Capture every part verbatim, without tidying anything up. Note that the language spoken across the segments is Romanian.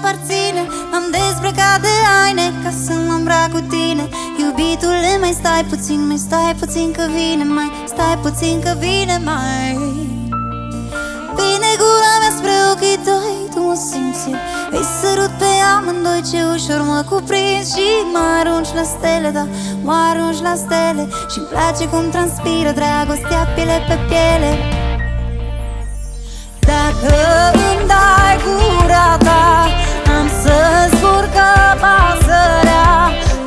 aparține. M-am dezbrăcat de haine ca să mă îmbrac cu tine. Iubitule, mai stai puțin, mai stai puțin că vine, mai stai puțin că vine, mai vine gura mea spre ochii tăi, tu mă simți. Îi sărut pe amândoi, ce ușor mă cuprinzi și mă arunci la stele, da, mă arunci la stele. Și-mi place cum transpiră dragostea piele pe piele. Dacă îmi dai gura ta, am să-ți zbur ca pasărea.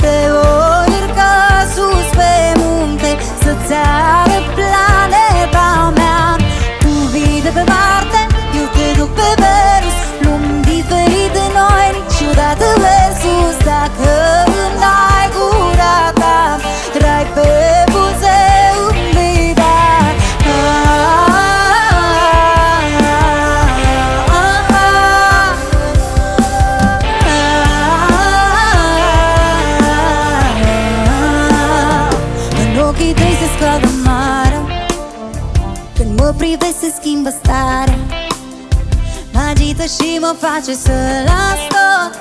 Te voi urca sus pe munte, să-ți arăt planeta mea. Tu vii de pe Marte, eu te duc pe Venus, lumi diferit de noi, niciodată versus. Dacă îmi dai gura ta, trai pe buze umbidat. Privești, se schimbă starea, mă agită și mă face să las tot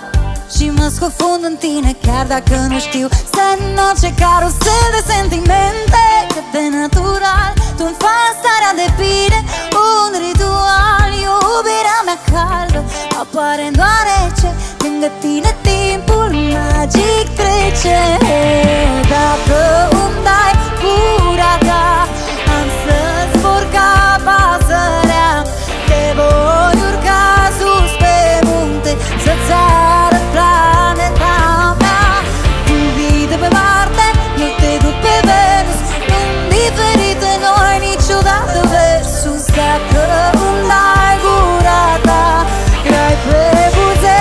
și mă scufund în tine, chiar dacă nu știu să înot ce carusel de sentimente. Cât de natural tu-mi faci starea de bine, un ritual. Iubirea mea caldă apare în deoarece lângă tine timpul magic trece. Dacă îmi dai gura ta, am să-ți zbor ca pasărea. Te voi urca sus pe munte, să-ți arăt planeta mea. Tu vii de pe Marte, eu te duc pe Venus, lumi diferite noi, niciodată versus. Dacă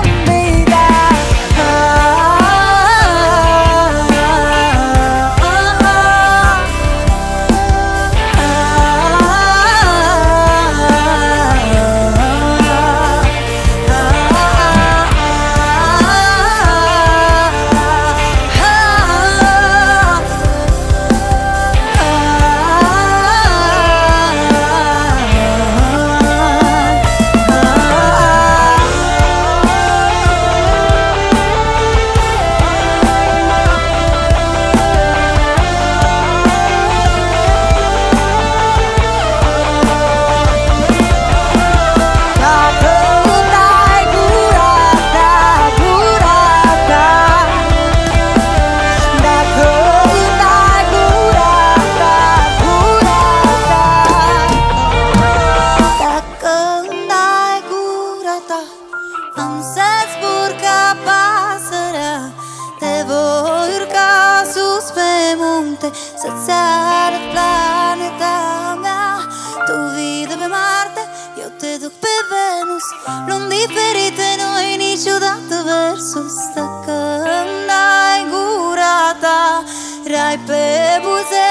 îmi dai gura ta, trai pe buze umbidat. Să-ți arăt planeta mea. Tu vii de pe Marte, eu te duc pe Venus, lumi diferite noi, niciodată versus. Dacă îmi dai gura ta, rai pe buze